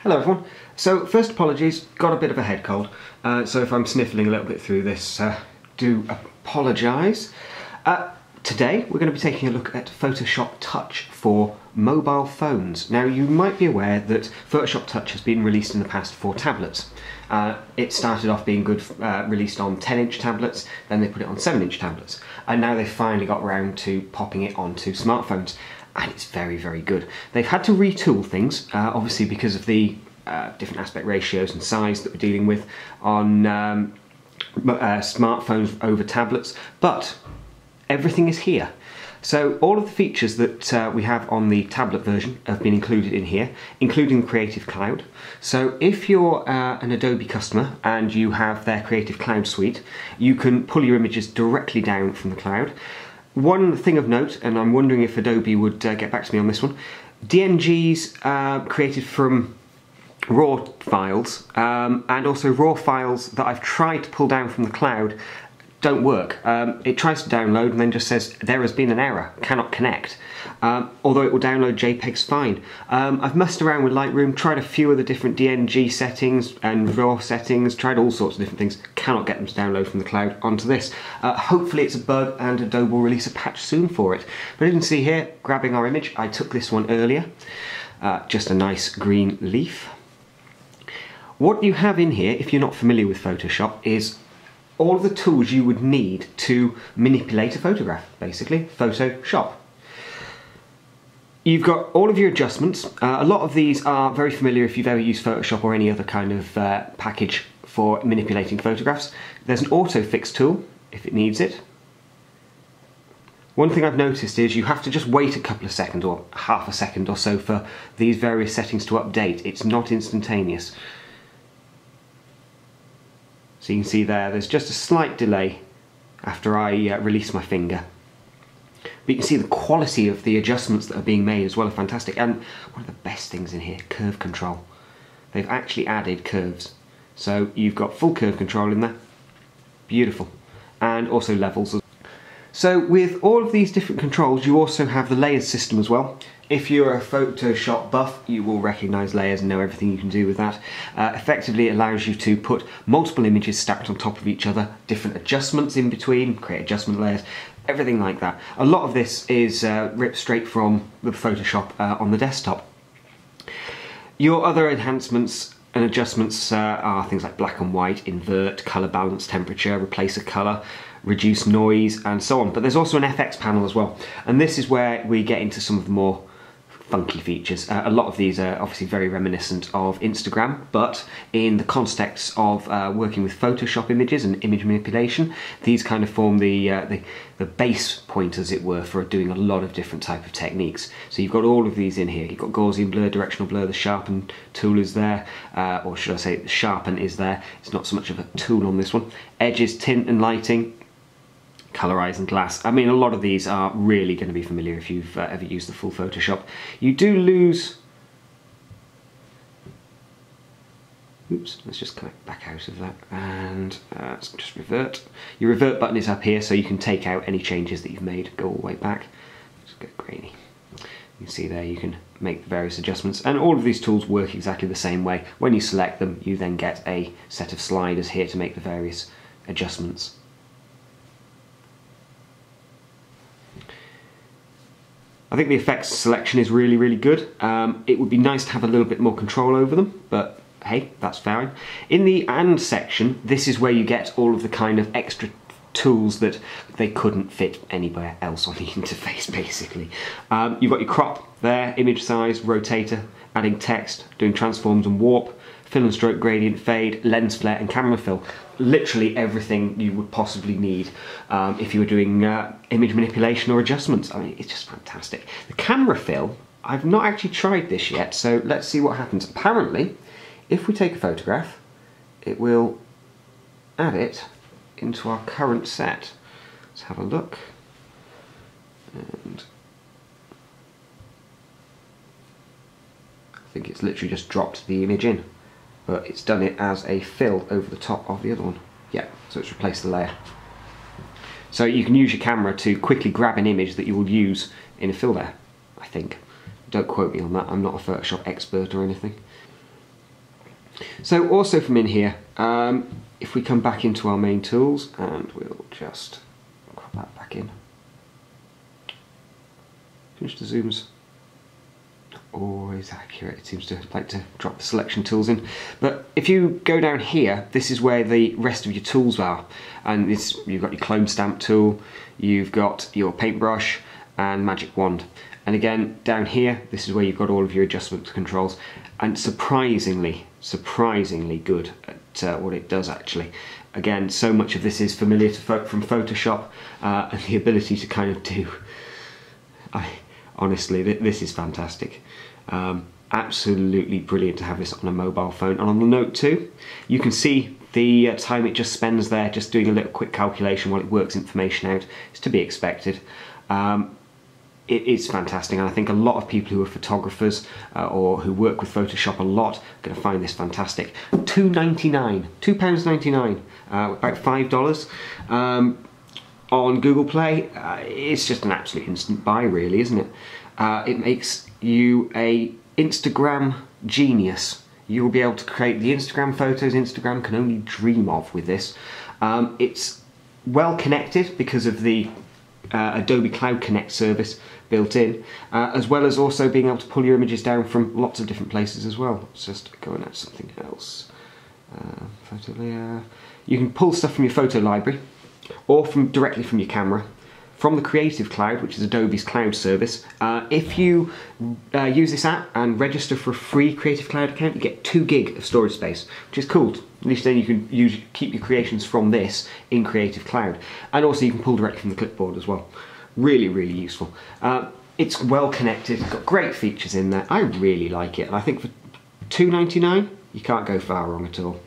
Hello everyone. So first, apologies, got a bit of a head cold, so if I'm sniffling a little bit through this, do apologise. Today we're going to be taking a look at Photoshop Touch for mobile phones. Now you might be aware that Photoshop Touch has been released in the past for tablets. It started off being good, released on 10-inch tablets, then they put it on 7-inch tablets, and now they've finally got around to popping it onto smartphones, and it's very, very good. They've had to retool things, obviously because of the different aspect ratios and size that we're dealing with on smartphones over tablets, but everything is here. So all of the features that we have on the tablet version have been included in here, including Creative Cloud. So if you're an Adobe customer and you have their Creative Cloud suite, you can pull your images directly down from the cloud. One thing of note, and I'm wondering if Adobe would get back to me on this one, DNGs created from RAW files, and also RAW files that I've tried to pull down from the cloud don't work. It tries to download and then just says there has been an error, cannot connect. Although it will download JPEGs fine. I've messed around with Lightroom, tried a few of the different DNG settings and RAW settings, tried all sorts of different things, cannot get them to download from the cloud onto this. Hopefully it's a bug and Adobe will release a patch soon for it. But you can see here, grabbing our image, I took this one earlier, just a nice green leaf. What you have in here, if you're not familiar with Photoshop, is all of the tools you would need to manipulate a photograph, basically Photoshop. You've got all of your adjustments. A lot of these are very familiar if you've ever used Photoshop or any other kind of package for manipulating photographs. There's an auto fix tool if it needs it. One thing I've noticed is you have to just wait a couple of seconds or half a second or so for these various settings to update. It's not instantaneous. So you can see there's just a slight delay after I release my finger. But you can see the quality of the adjustments that are being made as well are fantastic. And one of the best things in here, curve control. They've actually added curves. So you've got full curve control in there. Beautiful. And also levels. So with all of these different controls, you also have the layers system as well. If you're a Photoshop buff, you will recognise layers and know everything you can do with that. Effectively, it allows you to put multiple images stacked on top of each other, different adjustments in between, create adjustment layers, everything like that. A lot of this is ripped straight from the Photoshop on the desktop. Your other enhancements and adjustments are things like black and white, invert, colour balance, temperature, replace a colour, reduce noise, and so on. But there's also an FX panel as well. And this is where we get into some of the more funky features. A lot of these are obviously very reminiscent of Instagram, but in the context of working with Photoshop images and image manipulation, these kind of form the base point, as it were, for doing a lot of different type of techniques. So you've got all of these in here. You've got Gaussian blur, directional blur, the sharpen tool is there, or should I say sharpen is there. It's not so much of a tool on this one. Edges, tint and lighting, colorize and glass. I mean, a lot of these are really going to be familiar if you've ever used the full Photoshop. You do lose... Oops, let's just connect back out of that and let's just revert. Your revert button is up here, so you can take out any changes that you've made. Go all the way back. Let's get grainy. You can see there you can make various adjustments, and all of these tools work exactly the same way. When you select them, you then get a set of sliders here to make the various adjustments. I think the effects selection is really, really good. It would be nice to have a little bit more control over them, but hey, that's fine. In the and section, this is where you get all of the kind of extra tools that they couldn't fit anywhere else on the interface, basically. You've got your crop there, image size, rotator, adding text, doing transforms and warp, fill and stroke, gradient, fade, lens flare and camera fill. Literally everything you would possibly need if you were doing image manipulation or adjustments. I mean, it's just fantastic. The camera fill, I've not actually tried this yet, so let's see what happens. Apparently, if we take a photograph, it will add it into our current set. Let's have a look. And I think it's literally just dropped the image in, but it's done it as a fill over the top of the other one. Yeah, so it's replaced the layer. So you can use your camera to quickly grab an image that you will use in a filter, I think. Don't quote me on that, I'm not a Photoshop expert or anything. So also from in here, if we come back into our main tools, and we'll just crop that back in. Finish the zooms. Always accurate, it seems to like to drop the selection tools in. But if you go down here, this is where the rest of your tools are. And it's, you've got your clone stamp tool, you've got your paintbrush and magic wand. And again, down here, this is where you've got all of your adjustment controls. And surprisingly good at what it does actually. Again, so much of this is familiar to folk from Photoshop, and the ability to kind of do... honestly, this is fantastic. Absolutely brilliant to have this on a mobile phone. And on the Note 2, you can see the time it just spends there, just doing a little quick calculation while it works information out. It's to be expected. It is fantastic, and I think a lot of people who are photographers or who work with Photoshop a lot are going to find this fantastic. £2.99, £2.99, about $5. On Google Play, it's just an absolute instant buy, really, isn't it? It makes you an Instagram genius. You will be able to create the Instagram photos Instagram can only dream of with this. It's well connected because of the Adobe Cloud Connect service built in, as well as also being able to pull your images down from lots of different places as well. Let's just go and add something else. Photo layer. You can pull stuff from your photo library, or from directly from your camera, from the Creative Cloud, which is Adobe's cloud service. If you use this app and register for a free Creative Cloud account, you get 2 GB of storage space, which is cool. At least then you can keep your creations from this in Creative Cloud. And also you can pull directly from the clipboard as well. Really, really useful. It's well connected, got great features in there. I really like it, and I think for £2.99, you can't go far wrong at all.